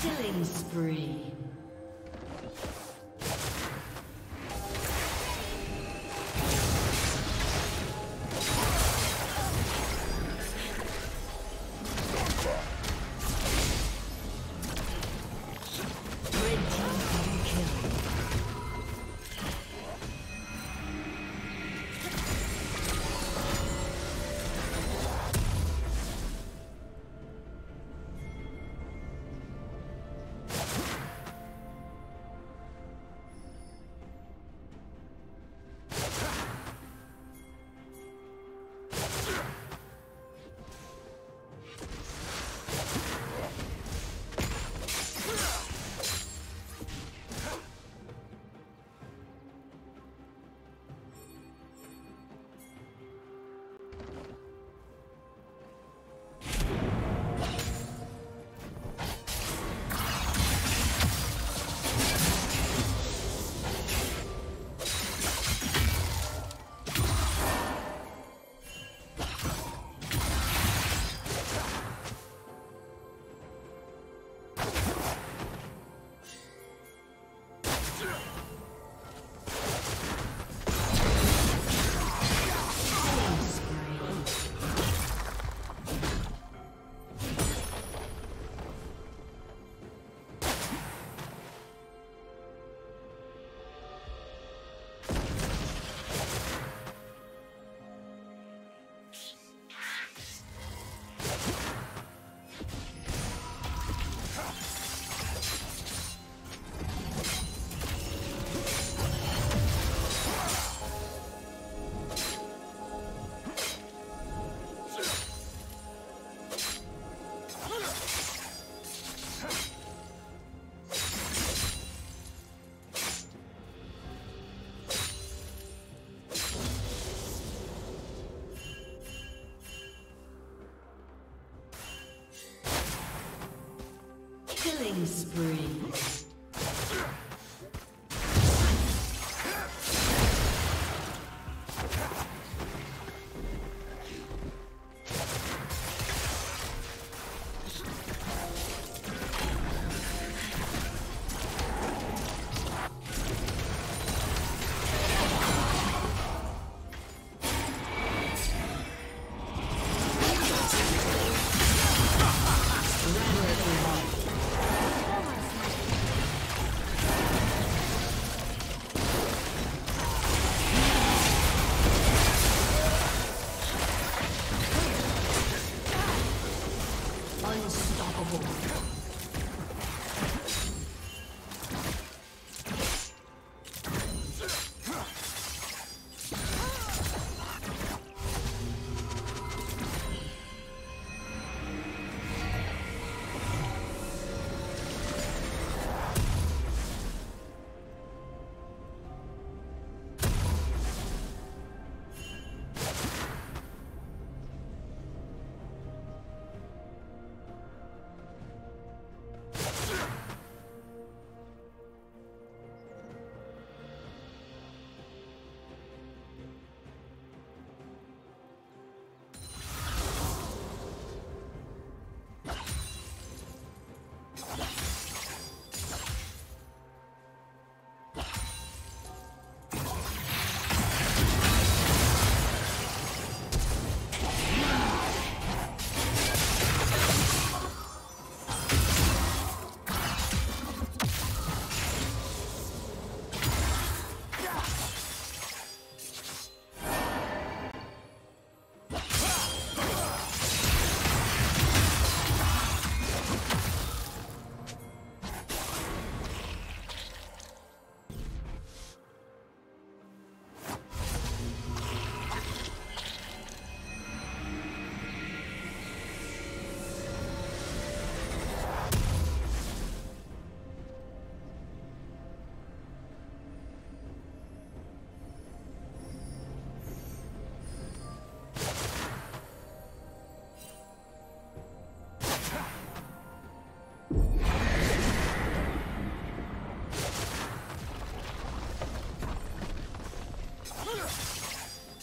Killing spree. Killing spree.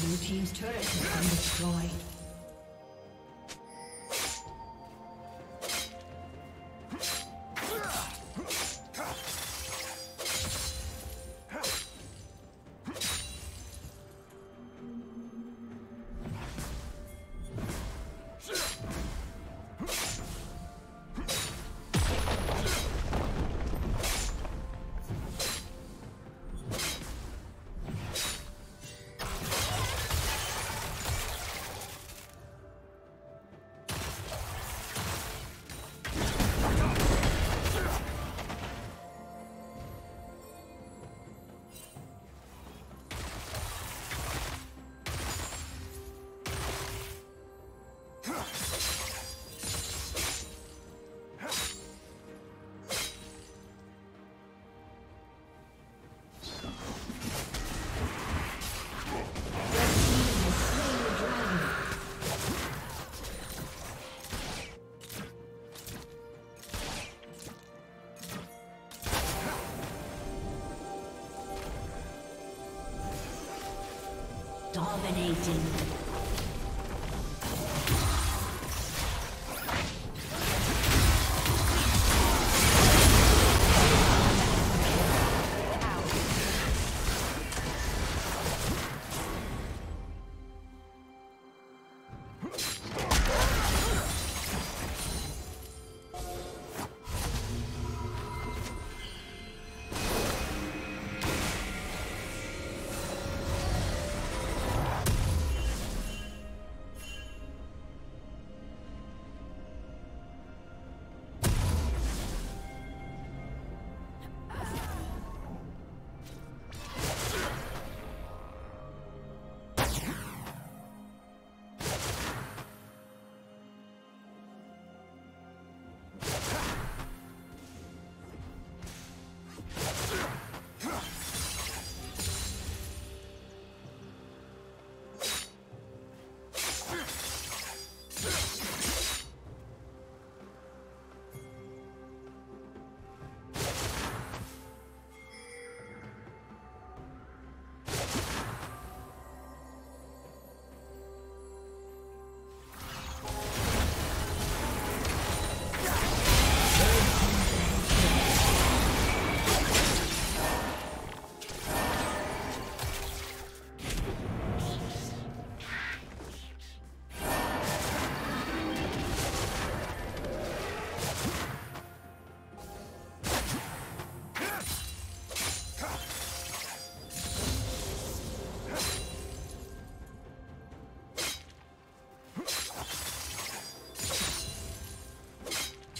Blue team's turret has been destroyed. Dominating.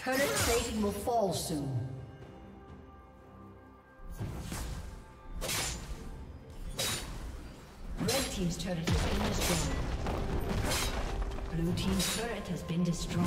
Current plating will fall soon. Red team's turret has been destroyed. Blue team's turret has been destroyed.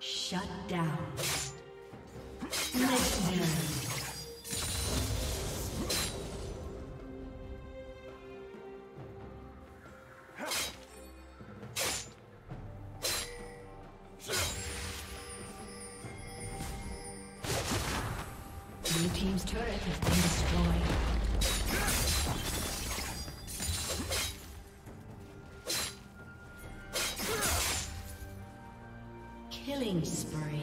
Shut down. Legendary. Killing spree.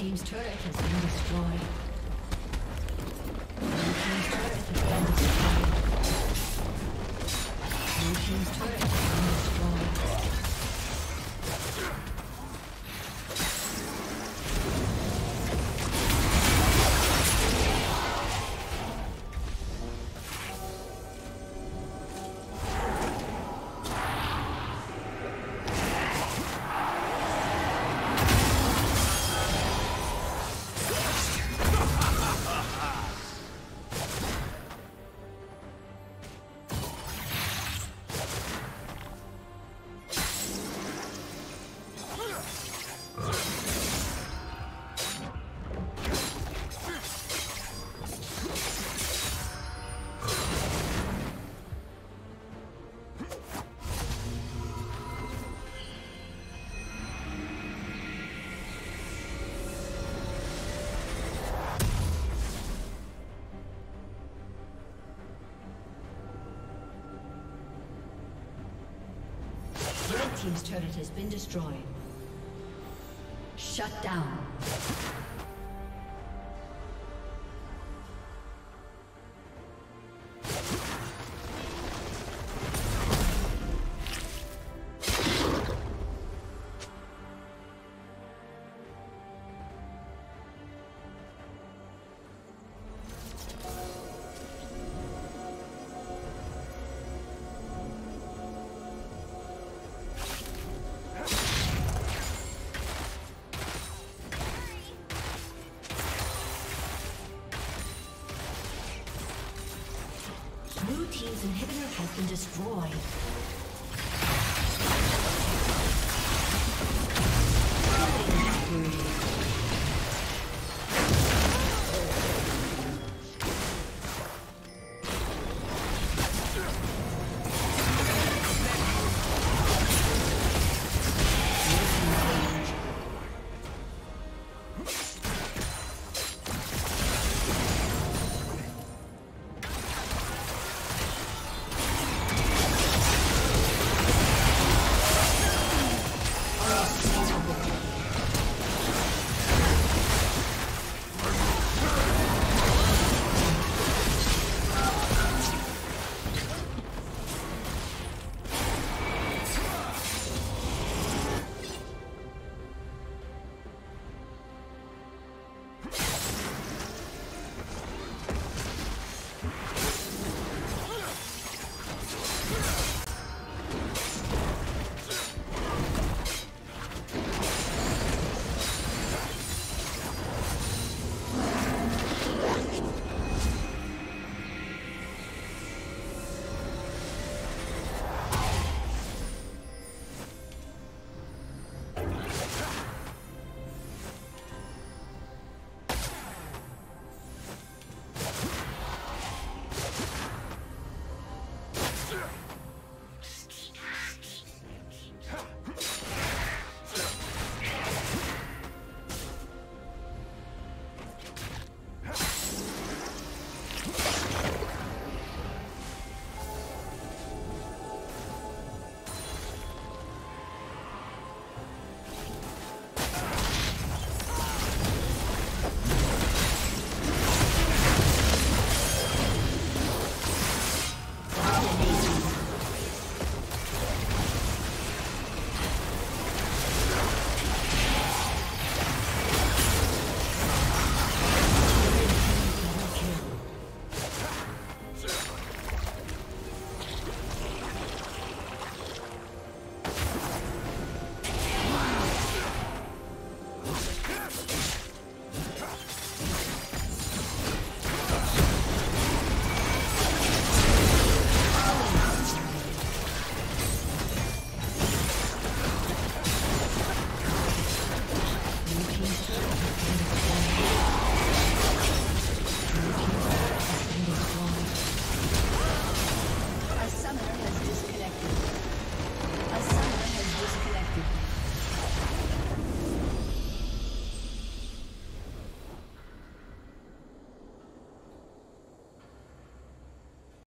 Team's turret has been destroyed. Shut down. Inhibitor has been destroyed.